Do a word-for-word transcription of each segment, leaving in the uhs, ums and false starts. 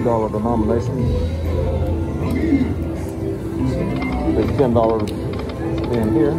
two dollar denomination. There's ten dollars in here.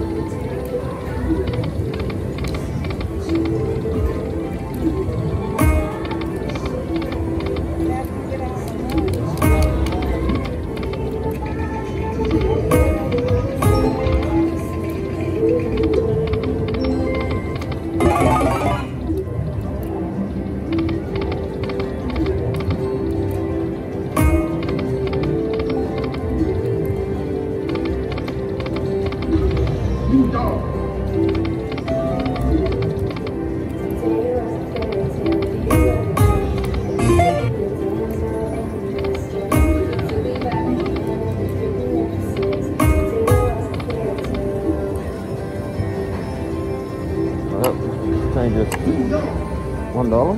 One dollar.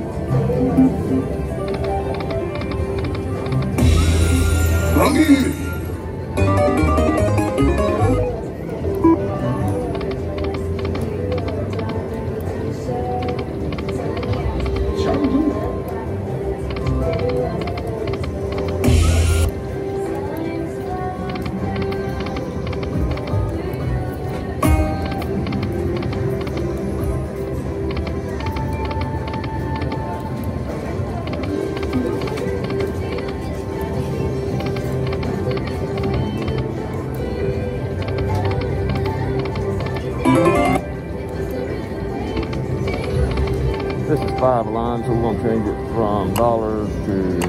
Five lines, so we're gonna change it from dollars to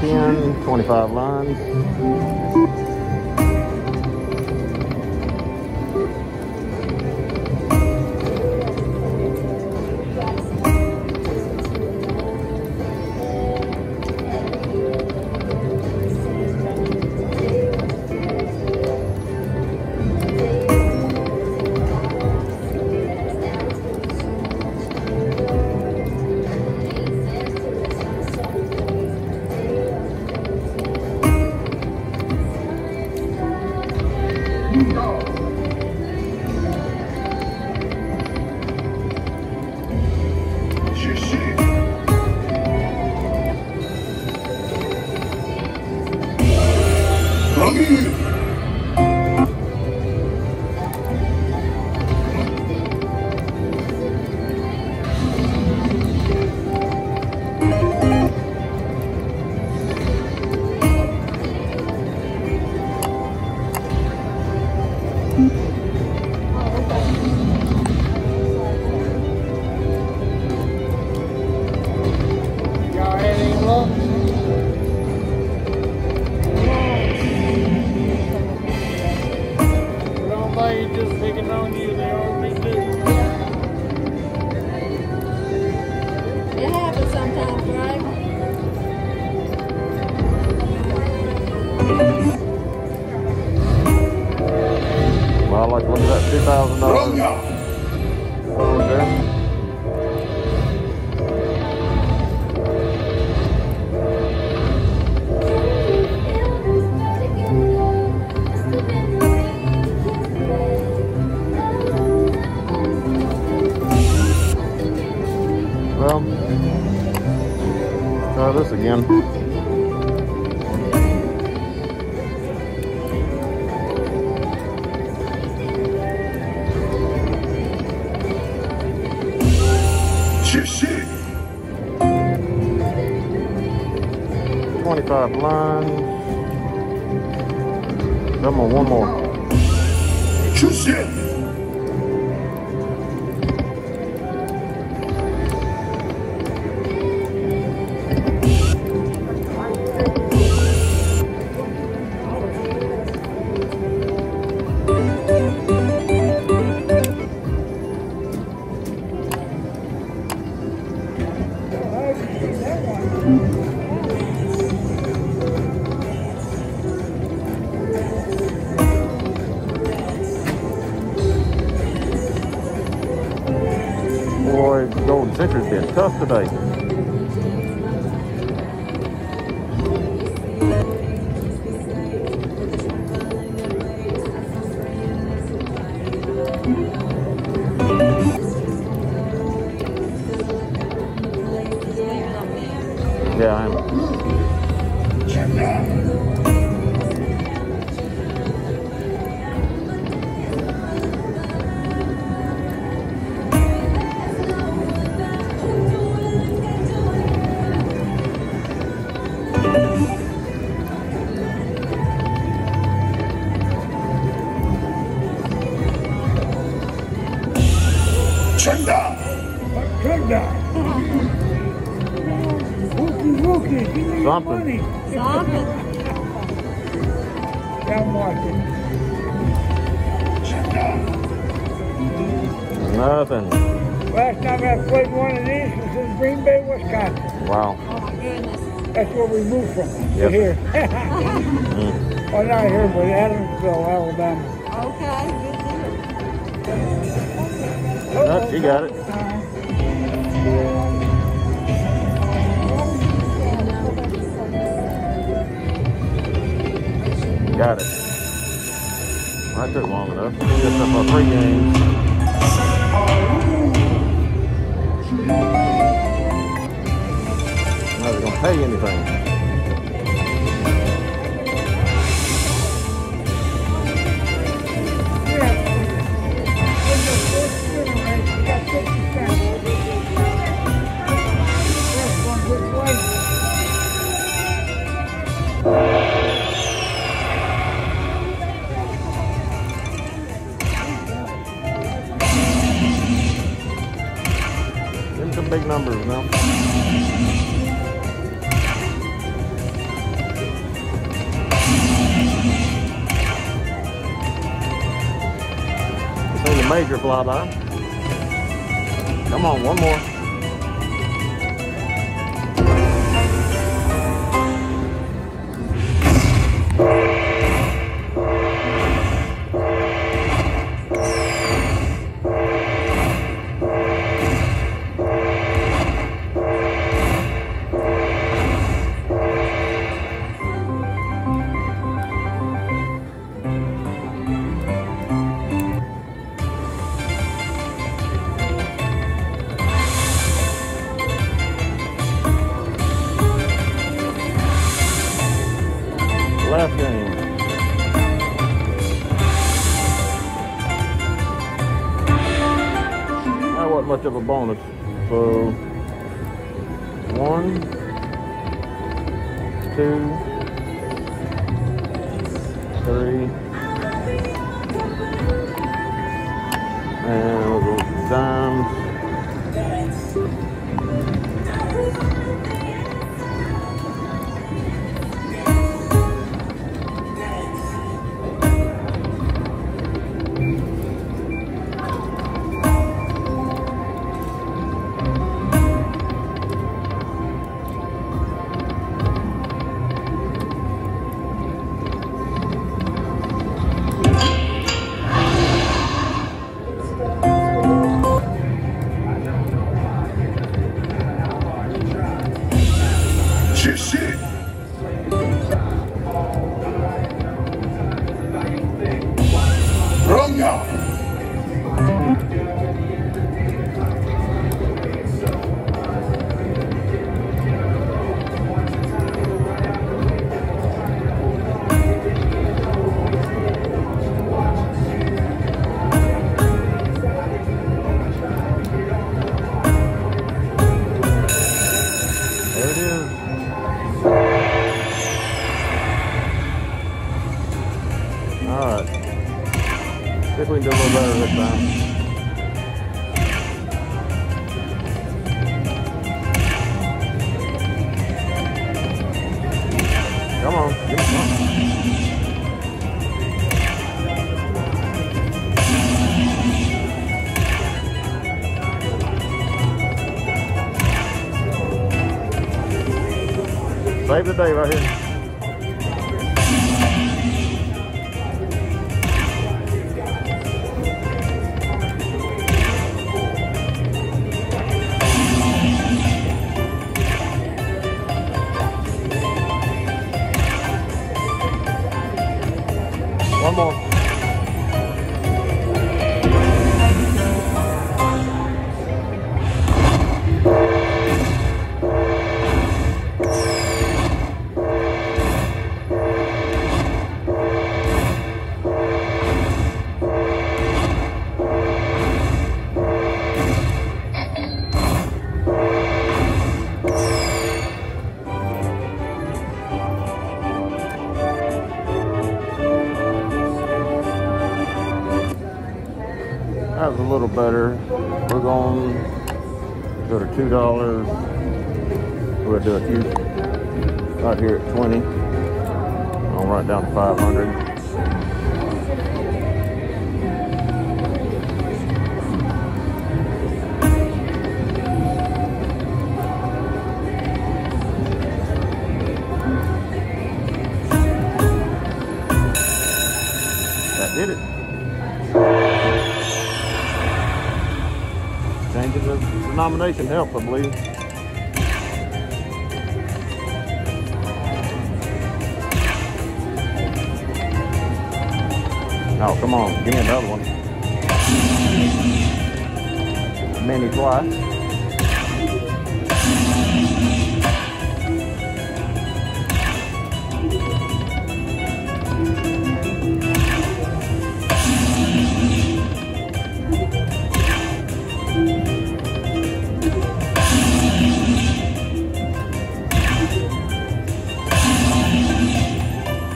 ten, twenty-five lines. I like to look at that two thousand dollars over there. Well, try this again. Twenty-five lines. Come on, one more. Shoot shit. Boy, Golden Century's been tough today. Yeah, I am. Shunda! Wookie, wookie, give me your money. Down market. Shunda! Nothing. Last time I played one of these was in Green Bay, Wisconsin. Wow. Oh my goodness. That's where we moved from. Yep. Here. mm. Well, not here, but Adamsville, Alabama. Okay, good. No, she got it. Got it. Well, that took long enough. Just up our three games. Not even gonna pay anything. Big numbers now. This ain't a major flyby. Come on, one more. Last game. That wasn't much of a bonus. So one, two, three, and we'll go with dimes. If we can do a little better this time. Come on, give us one. Save the day right here. Mine's a little better. We're going to go to two dollars. We'll do a few right here at twenty. I'll write down to five hundred. Did it. Changing the denomination helped, I believe. Oh, come on. Give me another one. Mini twice.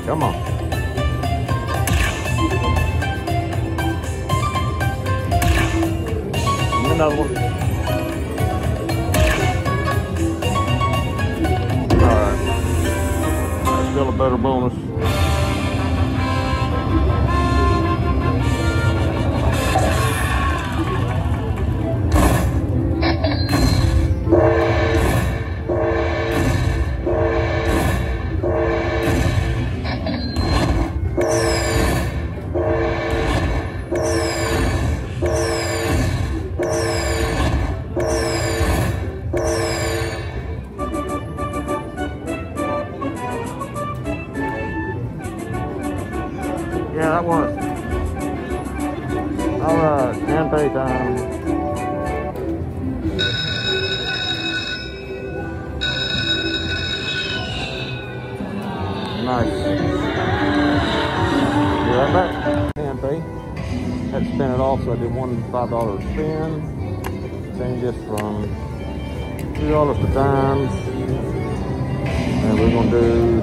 Come on. Another one. Alright. That's still a better bonus. Yeah, that was. All right, hand pay time. Nice. Be right back. Hand pay. Had to spin it off, so I did one five dollar spin. Change this from two dollars to dimes. And we're going to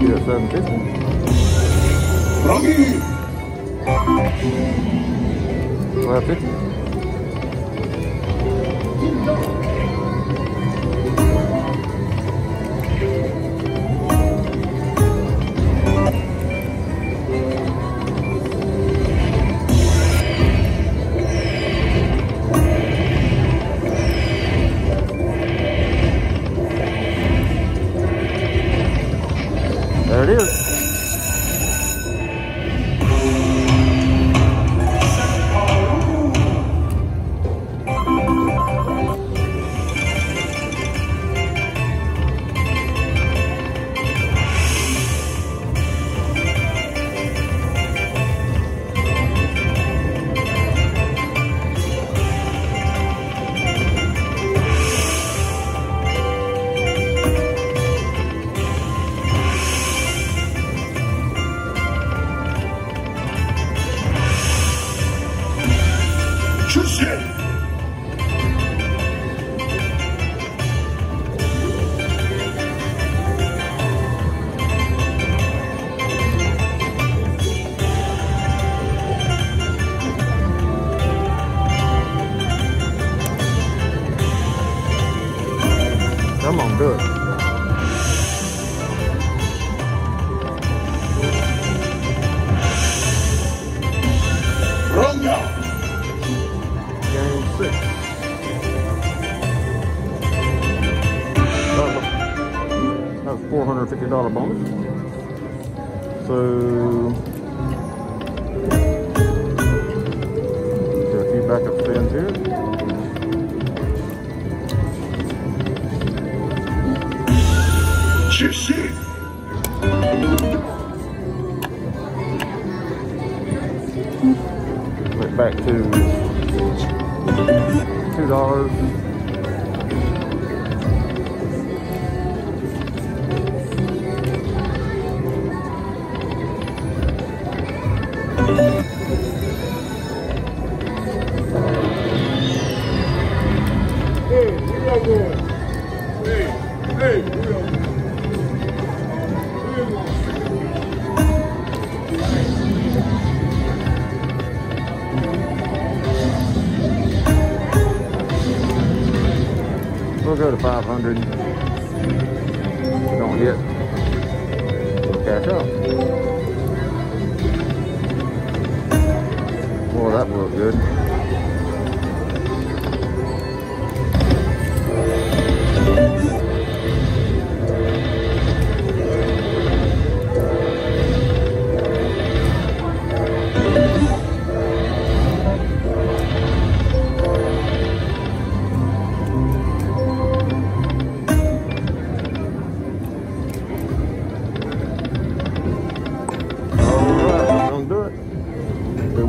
do seven fifty. Rocky! Well, fifty. There it is. Come on, do it. four hundred fifty dollar bonus. So, do a few backup spins here. Shit, shit. Went back to two dollars. go to five hundred. If we don't hit, we'll catch up. Boy, that worked good.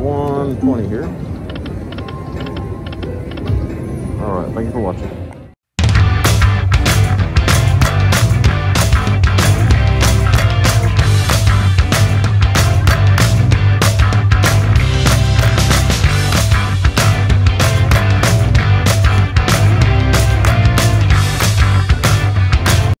one twenty here. All right, thank you for watching.